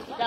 الله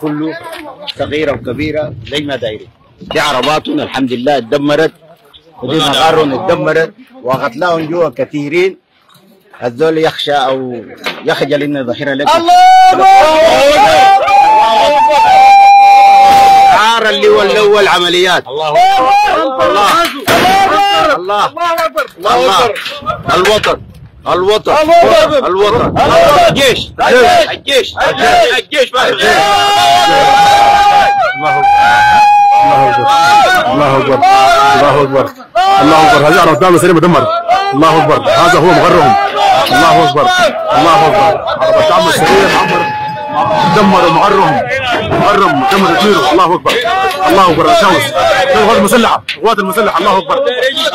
كله صغيرة وكبيرة زي ما دايرين. دي عرباتهم الحمد لله اتدمرت، ودي مقارهم اتدمرت، وقتلاهم جوا كثيرين. الذول يخشى أو يخجل إنه ظهيرة لك. الله عار اللي هو الأول عمليات. الله الله الله الله الوطن الوطن الوطن الجيش الجيش الجيش. الله أكبر الله أكبر الله أكبر. هذه عربات دعم السريع مدمر. الله أكبر. هذا هو مغرهم. الله أكبر الله أكبر. عربات دعم السريع دمروا معرهم معرهم دمروا كثيره. الله أكبر الله أكبر. الشمس قوات المسلحة قوات المسلحة. الله أكبر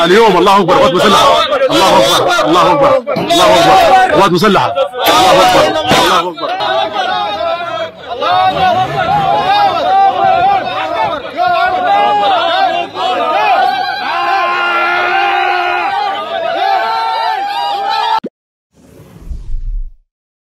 اليوم. الله أكبر قوات مسلحة. الله أكبر الله أكبر الله أكبر قوات مسلحة. الله أكبر الله أكبر.